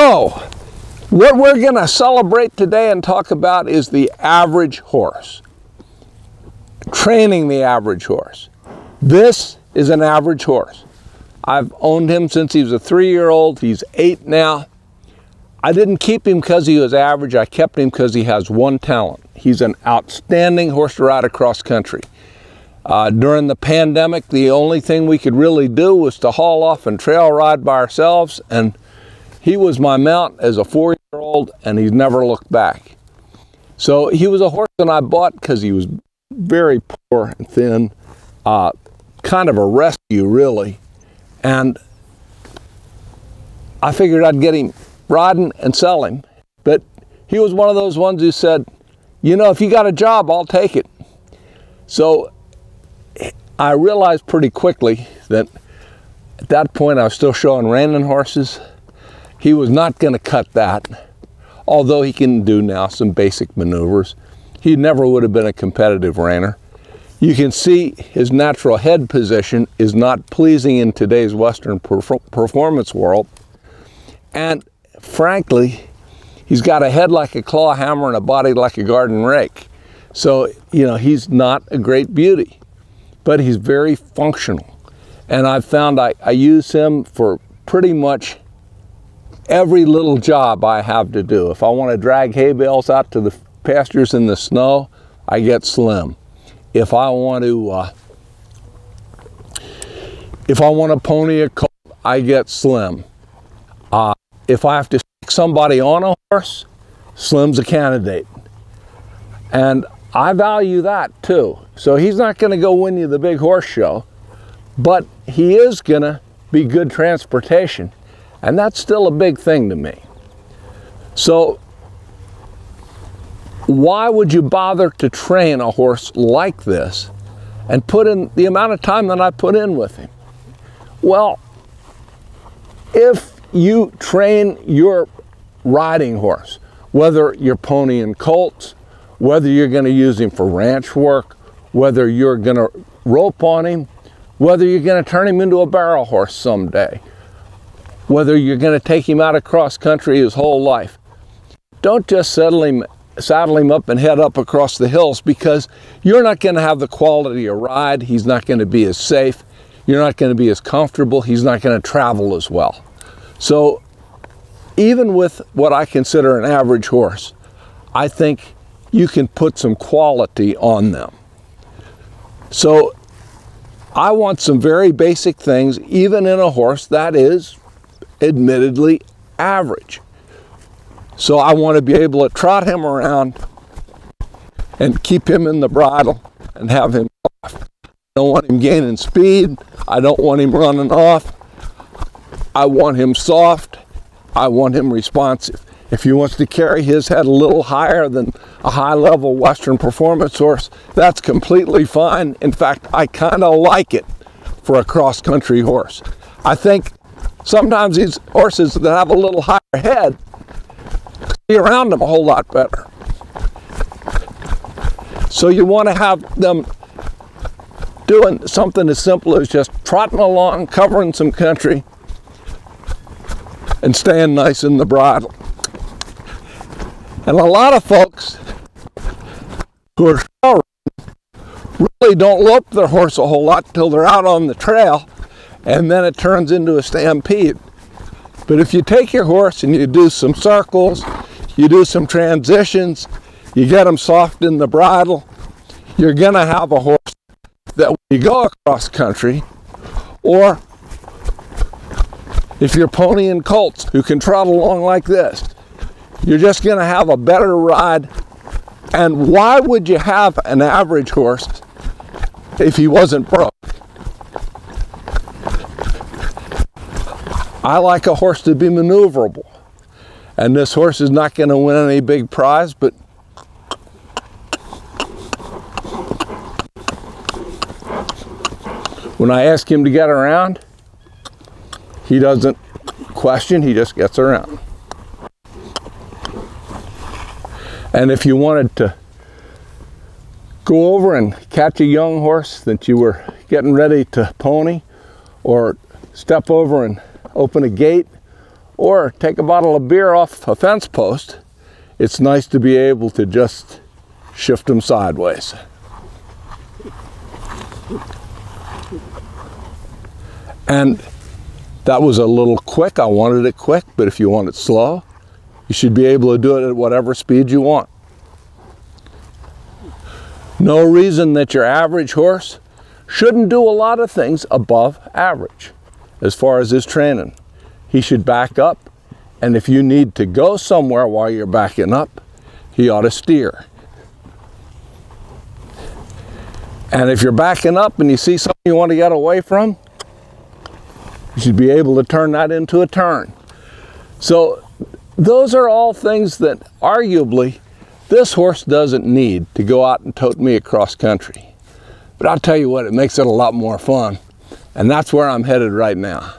So, what we're going to celebrate today and talk about is the average horse. Training the average horse. This is an average horse. I've owned him since he was a 3-year-old. He's 8 now. I didn't keep him because he was average. I kept him because he has one talent. He's an outstanding horse to ride across country. During the pandemic, the only thing we could really do was to haul off and trail ride by ourselves, and he was my mount as a 4-year-old, and he's never looked back. So he was a horse that I bought because he was very poor and thin, kind of a rescue, really. And I figured I'd get him riding and sell him. But he was one of those ones who said, you know, if you got a job, I'll take it. So I realized pretty quickly that at that point I was still showing reining horses. He was not going to cut that, although he can do now some basic maneuvers. He never would have been a competitive reiner. You can see his natural head position is not pleasing in today's Western performance world. And frankly, he's got a head like a claw hammer and a body like a garden rake. So, you know, he's not a great beauty, but he's very functional. And I've found I use him for pretty much every little job I have to do. If I want to drag hay bales out to the pastures in the snow, I get Slim. If I want to pony a colt, I get Slim. If I have to stick somebody on a horse, Slim's a candidate. And I value that too. So he's not going to go win you the big horse show, but he is going to be good transportation. And that's still a big thing to me. So why would you bother to train a horse like this and put in the amount of time that I put in with him? Well, if you train your riding horse, whether you're ponying colts, whether you're going to use him for ranch work, whether you're going to rope on him, whether you're going to turn him into a barrel horse someday, whether you're going to take him out across country his whole life, don't just saddle him up and head up across the hills, because you're not going to have the quality of ride. He's not going to be as safe. You're not going to be as comfortable. He's not going to travel as well. So even with what I consider an average horse, I think you can put some quality on them. So I want some very basic things, even in a horse that is admittedly average. So I want to be able to trot him around and keep him in the bridle and have him off. I don't want him gaining speed. I don't want him running off. I want him soft. I want him responsive. If he wants to carry his head a little higher than a high-level Western performance horse, that's completely fine. In fact, I kind of like it for a cross-country horse. I think sometimes these horses that have a little higher head be around them a whole lot better. So you want to have them doing something as simple as just trotting along, covering some country, and staying nice in the bridle. And a lot of folks who are trail riding really don't lope their horse a whole lot until they're out on the trail, and then it turns into a stampede. But if you take your horse and you do some circles, you do some transitions, you get them soft in the bridle, you're going to have a horse that when you go across country, or if you're ponying colts who can trot along like this, you're just going to have a better ride. And why would you have an average horse if he wasn't broke? I like a horse to be maneuverable, and this horse is not going to win any big prize, but when I ask him to get around, he doesn't question, he just gets around. And if you wanted to go over and catch a young horse that you were getting ready to pony, or step over and open a gate, or take a bottle of beer off a fence post, it's nice to be able to just shift them sideways. And that was a little quick. I wanted it quick, but if you want it slow, you should be able to do it at whatever speed you want. No reason that your average horse shouldn't do a lot of things above average as far as his training. He should back up, and if you need to go somewhere while you're backing up, he ought to steer. And if you're backing up and you see something you want to get away from, you should be able to turn that into a turn. So those are all things that arguably this horse doesn't need to go out and tote me across country. But I'll tell you what, it makes it a lot more fun. And that's where I'm headed right now.